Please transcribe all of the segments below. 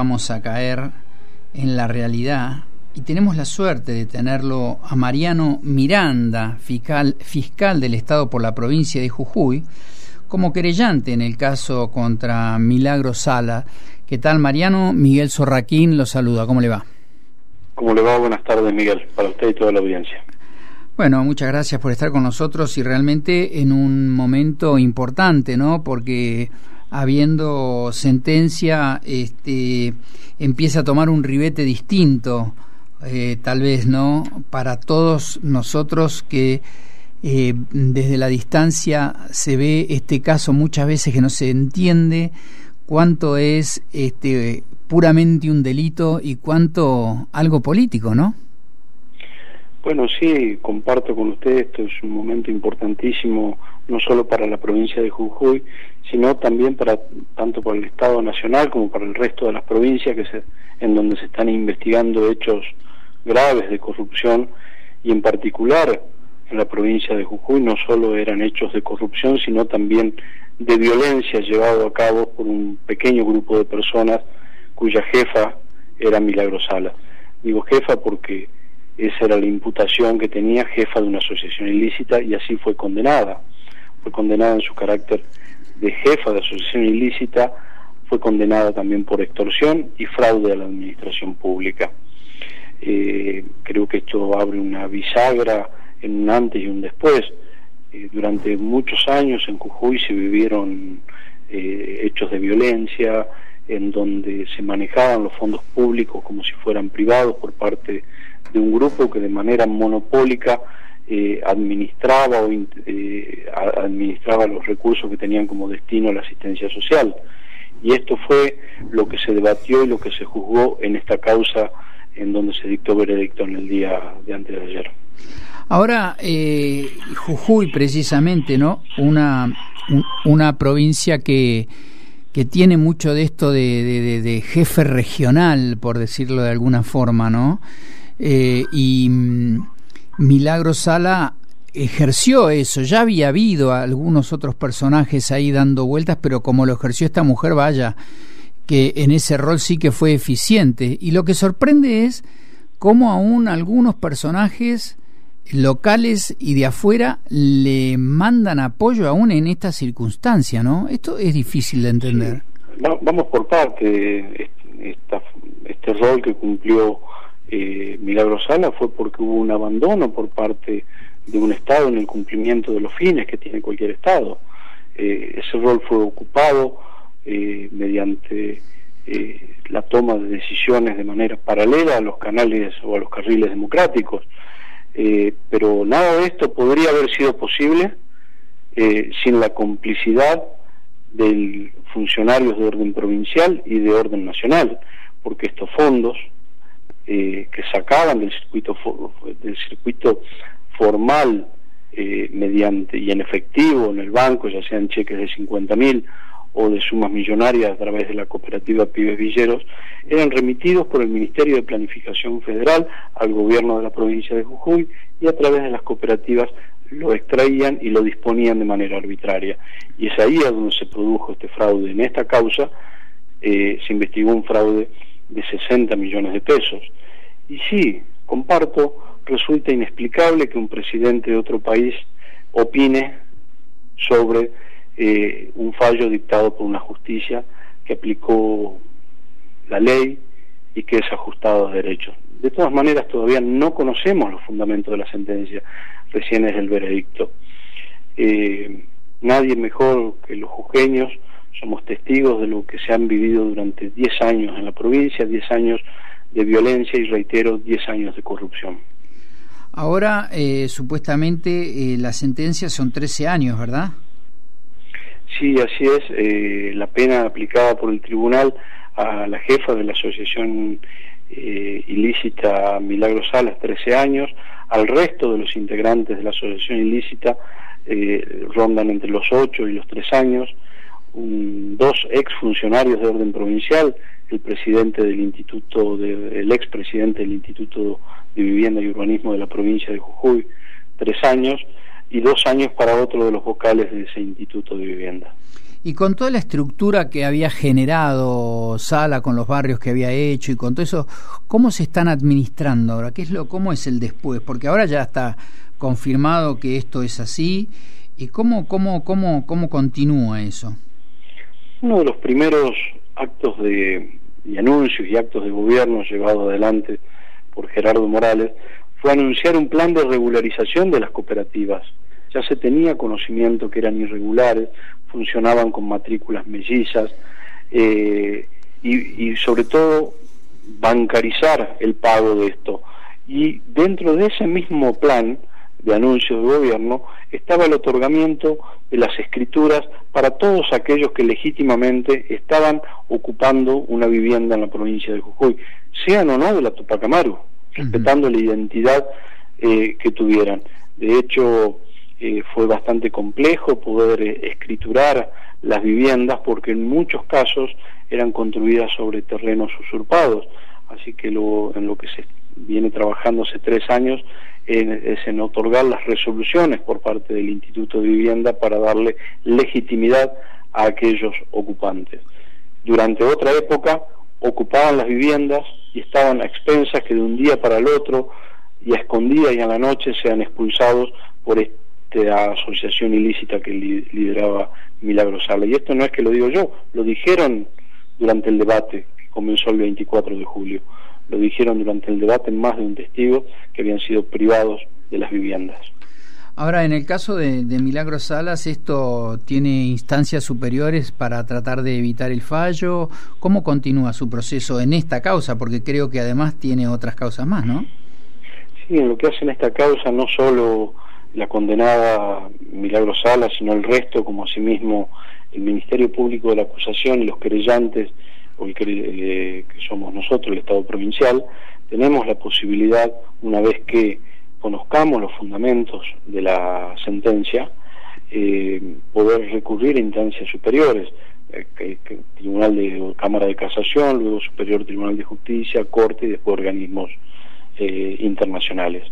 vamos a caer en la realidad. Y tenemos la suerte de tenerlo a Mariano Miranda, fiscal del Estado por la provincia de Jujuy, como querellante en el caso contra Milagro Sala. ¿Qué tal, Mariano? Miguel Sorraquín lo saluda. ¿Cómo le va? ¿Cómo le va? Buenas tardes, Miguel, para usted y toda la audiencia. Bueno, muchas gracias por estar con nosotros y realmente en un momento importante, ¿no? Porque habiendo sentencia, empieza a tomar un ribete distinto, tal vez, ¿no?, para todos nosotros que desde la distancia se ve este caso muchas veces que no se entiende cuánto es puramente un delito y cuánto algo político, ¿no? Bueno, sí, comparto con usted, esto es un momento importantísimo, no solo para la provincia de Jujuy, sino también tanto para el Estado Nacional como para el resto de las provincias en donde se están investigando hechos graves de corrupción, y en particular en la provincia de Jujuy no solo eran hechos de corrupción, sino también de violencia llevado a cabo por un pequeño grupo de personas cuya jefa era Milagro Sala. Digo jefa porque esa era la imputación que tenía, jefa de una asociación ilícita, y así fue condenada. Fue condenada en su carácter de jefa de asociación ilícita, fue condenada también por extorsión y fraude a la administración pública. Creo que esto abre una bisagra en un antes y un después. Durante muchos años en Jujuy se vivieron hechos de violencia, en donde se manejaban los fondos públicos como si fueran privados por parte de un grupo que de manera monopólica administraba los recursos que tenían como destino la asistencia social. Y esto fue lo que se debatió y lo que se juzgó en esta causa, en donde se dictó veredicto en el día de antes de ayer. Ahora, Jujuy precisamente, ¿no?, una provincia que tiene mucho de esto de jefe regional, por decirlo de alguna forma, ¿no? Y Milagro Sala ejerció eso. Ya había habido algunos otros personajes ahí dando vueltas, pero como lo ejerció esta mujer, vaya, que en ese rol sí que fue eficiente. Y lo que sorprende es cómo aún algunos personajes locales y de afuera le mandan apoyo aún en esta circunstancia, ¿no? Esto es difícil de entender. Sí. Vamos por parte. Este rol que cumplió Milagro Sala fue porque hubo un abandono por parte de un Estado en el cumplimiento de los fines que tiene cualquier Estado. Ese rol fue ocupado mediante la toma de decisiones de manera paralela a los canales o a los carriles democráticos. Pero nada de esto podría haber sido posible sin la complicidad de funcionarios de orden provincial y de orden nacional, porque estos fondos que sacaban del circuito formal mediante y en efectivo en el banco, ya sean cheques de 50.000 o de sumas millonarias a través de la cooperativa Pibes Villeros, eran remitidos por el Ministerio de Planificación Federal al gobierno de la provincia de Jujuy, y a través de las cooperativas lo extraían y lo disponían de manera arbitraria. Y es ahí a donde se produjo este fraude. En esta causa se investigó un fraude de 60 millones de pesos. Y sí, comparto, resulta inexplicable que un presidente de otro país opine sobre un fallo dictado por una justicia que aplicó la ley y que es ajustado a derechos. De todas maneras, todavía no conocemos los fundamentos de la sentencia, recién es el veredicto. Nadie mejor que los jujeños somos testigos de lo que se han vivido durante 10 años en la provincia, 10 años de violencia y, reitero, 10 años de corrupción. Ahora, supuestamente, la sentencia son 13 años, ¿verdad? Sí, así es. La pena aplicada por el tribunal a la jefa de la asociación ilícita Milagro Sala, 13 años. Al resto de los integrantes de la asociación ilícita rondan entre los 8 y los 3 años. Dos exfuncionarios de orden provincial, el expresidente del Instituto de Vivienda y Urbanismo de la provincia de Jujuy, 3 años. Y 2 años para otro de los vocales de ese Instituto de Vivienda. Y con toda la estructura que había generado Sala, con los barrios que había hecho y con todo eso, ¿cómo se están administrando ahora? ¿Qué es lo, cómo es el después? Porque ahora ya está confirmado que esto es así. ¿Y cómo continúa eso? Uno de los primeros actos de anuncios y actos de gobierno llevados adelante por Gerardo Morales fue anunciar un plan de regularización de las cooperativas. Ya se tenía conocimiento que eran irregulares, funcionaban con matrículas mellizas, y sobre todo bancarizar el pago de esto. Y dentro de ese mismo plan de anuncios de gobierno estaba el otorgamiento de las escrituras para todos aquellos que legítimamente estaban ocupando una vivienda en la provincia de Jujuy, sean o no de la Tupac Amaru, respetando la identidad que tuvieran. De hecho, fue bastante complejo poder escriturar las viviendas, porque en muchos casos eran construidas sobre terrenos usurpados. Así que en lo que se viene trabajando hace 3 años es en otorgar las resoluciones por parte del Instituto de Vivienda para darle legitimidad a aquellos ocupantes. Durante otra época ocupaban las viviendas y estaban a expensas que de un día para el otro, y a escondidas y a la noche, sean expulsados por de la asociación ilícita que lideraba Milagro Sala. Y esto no es que lo digo yo, lo dijeron durante el debate que comenzó el 24 de julio, lo dijeron durante el debate más de un testigo que habían sido privados de las viviendas. Ahora, en el caso de Milagro Salas, ¿esto tiene instancias superiores para tratar de evitar el fallo? ¿Cómo continúa su proceso en esta causa? Porque creo que además tiene otras causas más, ¿no? Sí, en lo que hace en esta causa no solo la condenada Milagro Sala, sino el resto, como asimismo el Ministerio Público de la Acusación y los querellantes, o que somos nosotros, el Estado Provincial, tenemos la posibilidad, una vez que conozcamos los fundamentos de la sentencia, poder recurrir a instancias superiores, Tribunal de Cámara de Casación, luego Superior Tribunal de Justicia, Corte y después organismos internacionales.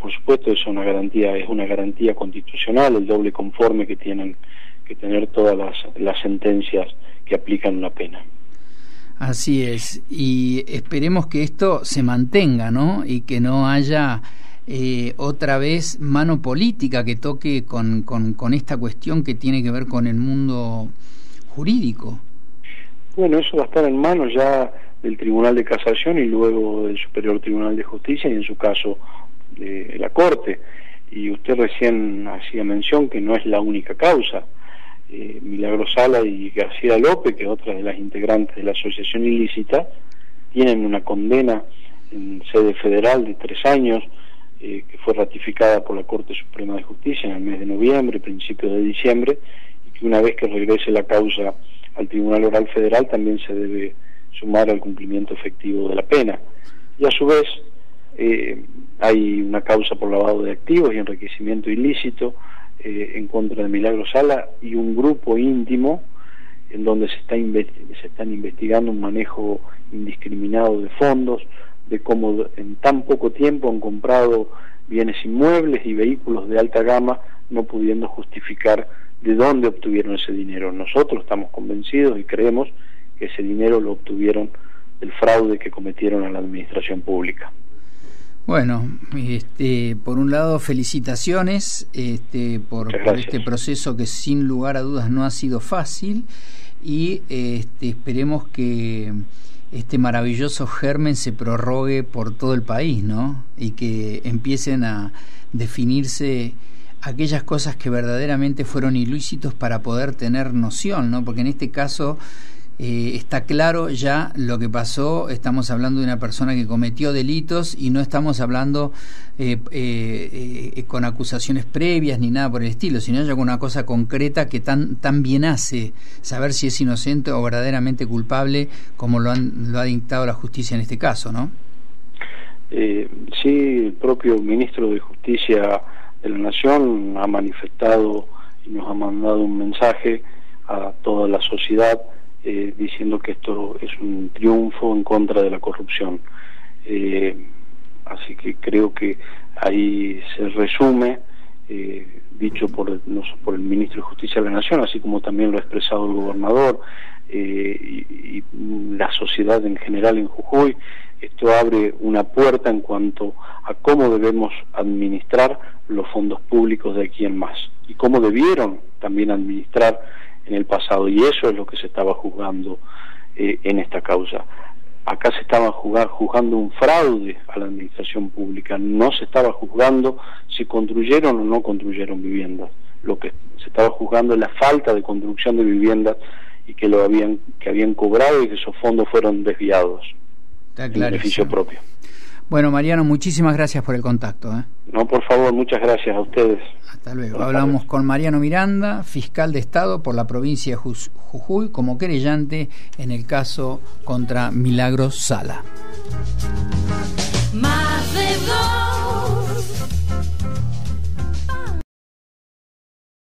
Por supuesto, eso es una garantía constitucional, el doble conforme que tienen que tener todas las sentencias que aplican una pena. Así es, y esperemos que esto se mantenga, ¿no? Y que no haya otra vez mano política que toque con esta cuestión que tiene que ver con el mundo jurídico. Bueno, eso va a estar en manos ya del Tribunal de Casación y luego del Superior Tribunal de Justicia y, en su caso, de la Corte. Y usted recién hacía mención que no es la única causa. Milagro Sala y García López, que otra de las integrantes de la asociación ilícita, tienen una condena en sede federal de 3 años, que fue ratificada por la Corte Suprema de Justicia en el mes de noviembre, principios de diciembre, y que una vez que regrese la causa al Tribunal Oral Federal también se debe sumar al cumplimiento efectivo de la pena. Y a su vez hay una causa por lavado de activos y enriquecimiento ilícito en contra de Milagro Sala y un grupo íntimo, en donde se están investigando un manejo indiscriminado de fondos, de cómo en tan poco tiempo han comprado bienes inmuebles y vehículos de alta gama, no pudiendo justificar de dónde obtuvieron ese dinero. Nosotros estamos convencidos y creemos que ese dinero lo obtuvieron del fraude que cometieron a la administración pública. Bueno, por un lado, felicitaciones por este proceso que sin lugar a dudas no ha sido fácil, y esperemos que este maravilloso germen se prorrogue por todo el país, ¿no? Y que empiecen a definirse aquellas cosas que verdaderamente fueron ilícitos para poder tener noción, ¿no? Porque en este caso está claro ya lo que pasó. Estamos hablando de una persona que cometió delitos y no estamos hablando con acusaciones previas ni nada por el estilo, sino ya con una cosa concreta que tan bien hace saber si es inocente o verdaderamente culpable, como lo ha dictado la justicia en este caso, ¿no? Sí, el propio ministro de Justicia de la Nación ha manifestado y nos ha mandado un mensaje a toda la sociedad diciendo que esto es un triunfo en contra de la corrupción. Así que creo que ahí se resume dicho por el Ministro de Justicia de la Nación, así como también lo ha expresado el gobernador y la sociedad en general en Jujuy. Esto abre una puerta en cuanto a cómo debemos administrar los fondos públicos de aquí en más, y cómo debieron también administrar en el pasado, y eso es lo que se estaba juzgando en esta causa. Acá se estaba juzgando un fraude a la administración pública, no se estaba juzgando si construyeron o no construyeron viviendas. Lo que se estaba juzgando es la falta de construcción de viviendas y que lo habían, cobrado, y que esos fondos fueron desviados. Está claro. En beneficio propio. Bueno, Mariano, muchísimas gracias por el contacto. No, por favor, muchas gracias a ustedes. Hasta luego. Hablamos con Mariano Miranda, fiscal de Estado por la provincia de Jujuy, como querellante en el caso contra Milagro Sala.